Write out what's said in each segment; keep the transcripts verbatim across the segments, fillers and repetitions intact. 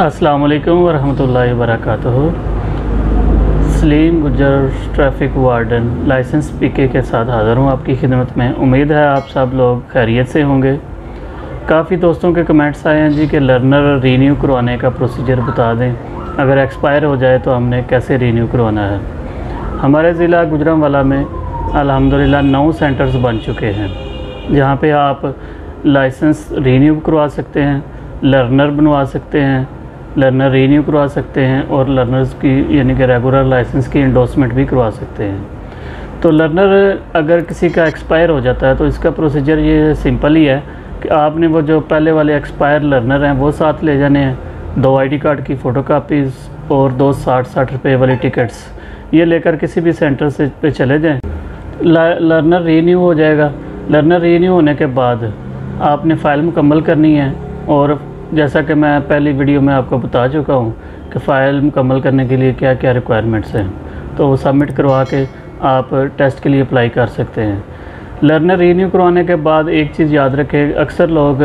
अस्सलाम वालेकुम वरहमतुल्लाहि वबरकातुहू। Salim Gurjar traffic warden licence PK के साथ हाज़िर हूँ आपकी खिदमत में। उम्मीद है आप सब लोग खैरियत से होंगे। काफ़ी दोस्तों के कमेंट्स आए हैं जी कि लर्नर रीन्यू करवाने का प्रोसीजर बता दें, अगर एक्सपायर हो जाए तो हमने कैसे रीन्यू करवाना है। हमारे ज़िला गुजरामवाला में अल्हम्दुलिल्लाह नौ सेंटर्स बन चुके हैं जहाँ पर आप लाइसेंस रीन्यू करवा सकते हैं, लर्नर बनवा सकते हैं, लर्नर रीन्यू करवा सकते हैं और लर्नर्स की यानी कि रेगुलर लाइसेंस की इंडोर्समेंट भी करवा सकते हैं। तो लर्नर अगर किसी का एक्सपायर हो जाता है तो इसका प्रोसीजर ये सिंपल ही है कि आपने वो जो पहले वाले एक्सपायर लर्नर हैं वो साथ ले जाने हैं, दो आईडी कार्ड की फ़ोटोकॉपीज़ और दो साठ साठ रुपये वाली टिकट्स, ये लेकर किसी भी सेंटर से पे चले जाएँ। लर्नर रीन्यू हो जाएगा। लर्नर रीन्यू होने के बाद आपने फ़ाइल मुकम्मल करनी है और जैसा कि मैं पहली वीडियो में आपको बता चुका हूँ कि फ़ाइल मुकम्मल करने के लिए क्या क्या रिक्वायरमेंट्स हैं, तो वो सबमिट करवा के आप टेस्ट के लिए अप्लाई कर सकते हैं। लर्नर रीन्यू करवाने के बाद एक चीज़ याद रखें, अक्सर लोग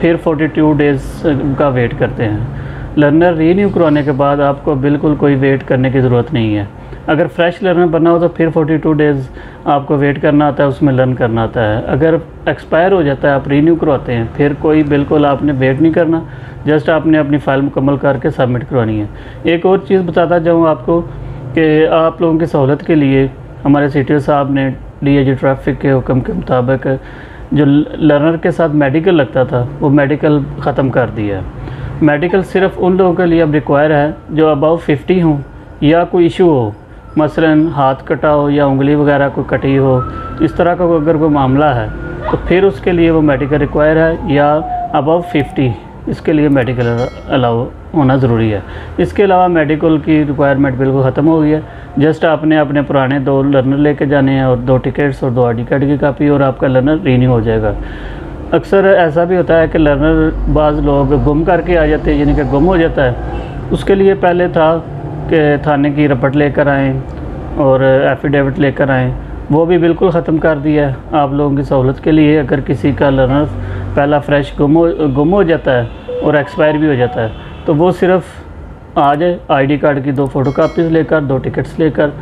फिर बयालीस डेज़ का वेट करते हैं। लर्नर रीन्यू करवाने के बाद आपको बिल्कुल कोई वेट करने की ज़रूरत नहीं है। अगर फ्रेश लर्नर बनना हो तो फिर बयालीस डेज़ आपको वेट करना आता है, उसमें लर्न करना आता है। अगर एक्सपायर हो जाता है आप रीन्यू करवाते हैं, फिर कोई बिल्कुल आपने वेट नहीं करना, जस्ट आपने अपनी फ़ाइल मुकम्मल करके सबमिट करवानी है। एक और चीज़ बताता जाऊँ आपको कि आप लोगों की सहूलत के लिए हमारे सी टी ओ साहब ने डी ए जी ट्रैफिक के हुक्म के मुताबिक जो लर्नर के साथ मेडिकल लगता था वो मेडिकल ख़त्म कर दिया है। मेडिकल सिर्फ़ उन लोगों के लिए अब रिक्वायर है जो अबाव फिफ्टी हों या कोई इशू हो, मसलन हाथ कटा हो या उंगली वगैरह कोई कटी हो, इस तरह का अगर कोई मामला है तो फिर उसके लिए वो मेडिकल रिक्वायर है, या अबव फिफ्टी इसके लिए मेडिकल अलाउ होना ज़रूरी है। इसके अलावा मेडिकल की रिक्वायरमेंट बिल्कुल ख़त्म हो गई है। जस्ट आपने अपने पुराने दो लर्नर लेके जाने हैं और दो टिकट्स और दो आईडी कार्ड की कापी, और आपका लर्नर रीन्यू हो जाएगा। अक्सर ऐसा भी होता है कि लर्नर बाज़ लोग गुम करके आ जाते हैं, यानी कि गुम हो जाता है। उसके लिए पहले था के थाने की रपट लेकर आएँ और एफ़िडेविट लेकर आएँ, वो भी बिल्कुल ख़त्म कर दिया है आप लोगों की सहूलत के लिए। अगर किसी का लर्नर पहला फ्रेश गुम हो गुम हो जाता है और एक्सपायर भी हो जाता है तो वो सिर्फ़ आज आईडी कार्ड की दो फ़ोटोकॉपीज़ लेकर, दो टिकट्स लेकर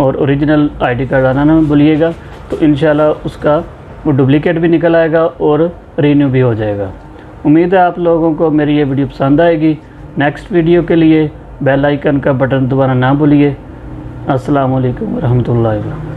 और ओरिजिनल आईडी कार्ड आना ना भूलिएगा, तो इंशाल्लाह उसका वो डुप्लिकेट भी निकल आएगा और रीन्यू भी हो जाएगा। उम्मीद है आप लोगों को मेरी ये वीडियो पसंद आएगी। नेक्स्ट वीडियो के लिए बेल आइकन का बटन दोबारा ना भूलिए। अस्सलाम वालेकुम रहमतुल्लाहि।